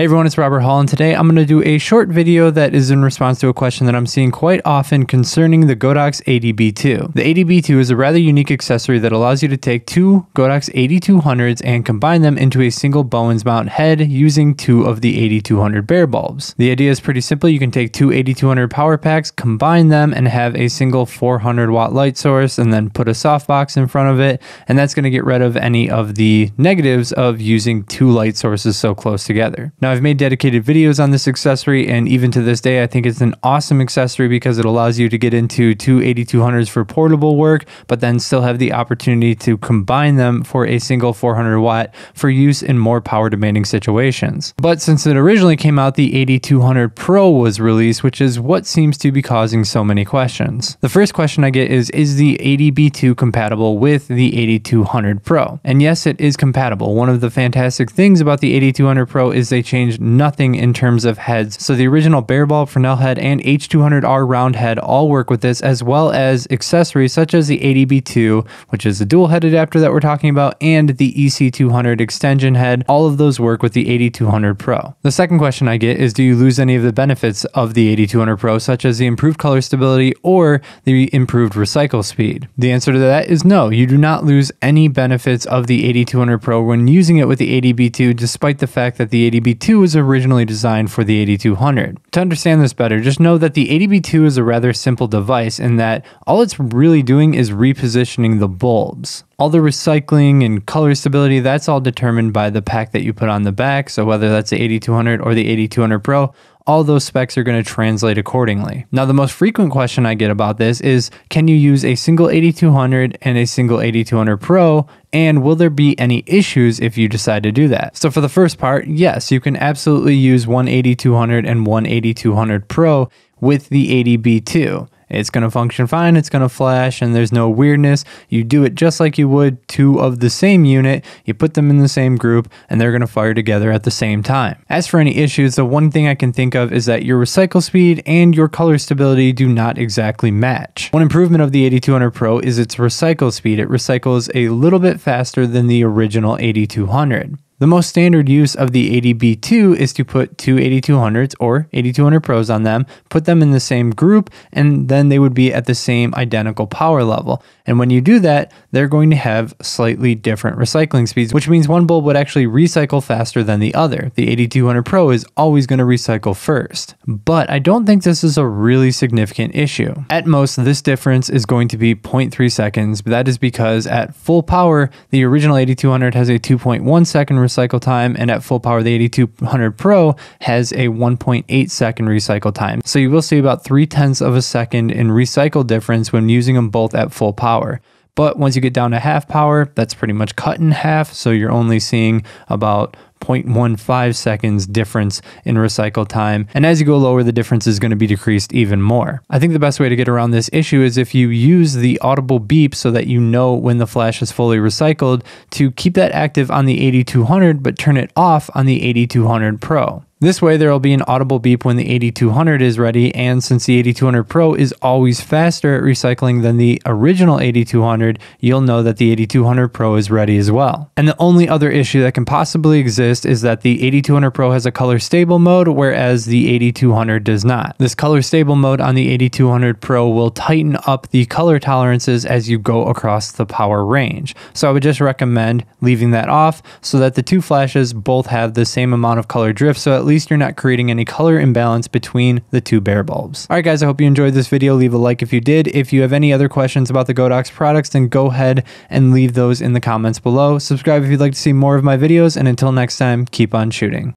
Hey everyone, it's Robert Hall, and today I'm going to do a short video that is in response to a question that I'm seeing quite often concerning the Godox ADB2. The ADB2 is a rather unique accessory that allows you to take two Godox 8200s and combine them into a single Bowens mount head using two of the 8200 bare bulbs. The idea is pretty simple. You can take two 8200 power packs, combine them, and have a single 400 watt light source, and then put a softbox in front of it, and that's going to get rid of any of the negatives of using two light sources so close together. Now, I've made dedicated videos on this accessory, and even to this day I think it's an awesome accessory because it allows you to get into two 8200s for portable work, but then still have the opportunity to combine them for a single 400 watt for use in more power demanding situations. But since it originally came out, the 8200 Pro was released, which is what seems to be causing so many questions. The first question I get is the ADB2 compatible with the 8200 Pro? And yes, it is compatible. One of the fantastic things about the 8200 Pro is they changed nothing in terms of heads. So the original bare bulb, Fresnel head, and H200R round head all work with this, as well as accessories such as the ADB2, which is the dual head adapter that we're talking about, and the EC200 extension head. All of those work with the 8200 Pro. The second question I get is, do you lose any of the benefits of the 8200 Pro, such as the improved color stability or the improved recycle speed? The answer to that is no, you do not lose any benefits of the 8200 Pro when using it with the ADB2, despite the fact that the ADB2 was originally designed for the 8200. To understand this better, just know that the ADB2 is a rather simple device in that all it's really doing is repositioning the bulbs. All the recycling and color stability, that's all determined by the pack that you put on the back. So whether that's the 8200 or the 8200 Pro, all those specs are going to translate accordingly. Now, the most frequent question I get about this is, can you use a single 8200 and a single 8200 Pro? And will there be any issues if you decide to do that? So for the first part, yes, you can absolutely use one 8200 and one 8200 Pro with the ADB2. It's going to function fine, it's going to flash, and there's no weirdness. You do it just like you would two of the same unit. You put them in the same group, and they're going to fire together at the same time. As for any issues, the one thing I can think of is that your recycle speed and your color stability do not exactly match. One improvement of the 8200 Pro is its recycle speed. It recycles a little bit faster than the original 8200. The most standard use of the ADB2 is to put two 8200s or 8200 Pros on them, put them in the same group, and then they would be at the same identical power level. And when you do that, they're going to have slightly different recycling speeds, which means one bulb would actually recycle faster than the other. The 8200 Pro is always going to recycle first. But I don't think this is a really significant issue. At most, this difference is going to be 0.3 seconds, but that is because at full power, the original 8200 has a 2.1 second recycle time, and at full power the 8200 Pro has a 1.8 second recycle time. So you will see about 0.3 seconds in recycle difference when using them both at full power. But once you get down to half power, that's pretty much cut in half, so you're only seeing about 0.15 seconds difference in recycle time. And as you go lower, the difference is going to be decreased even more. I think the best way to get around this issue is if you use the audible beep so that you know when the flash is fully recycled, to keep that active on the 8200 but turn it off on the 8200 Pro. This way, there will be an audible beep when the 8200 is ready, and since the 8200 Pro is always faster at recycling than the original 8200, you'll know that the 8200 Pro is ready as well. And the only other issue that can possibly exist is that the 8200 Pro has a color stable mode, whereas the 8200 does not. This color stable mode on the 8200 Pro will tighten up the color tolerances as you go across the power range. So I would just recommend leaving that off so that the two flashes both have the same amount of color drift, so at least you're not creating any color imbalance between the two bare bulbs. All right, guys, I hope you enjoyed this video. Leave a like if you did. If you have any other questions about the Godox products, then go ahead and leave those in the comments below. Subscribe if you'd like to see more of my videos, and until next time, keep on shooting.